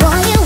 Boy,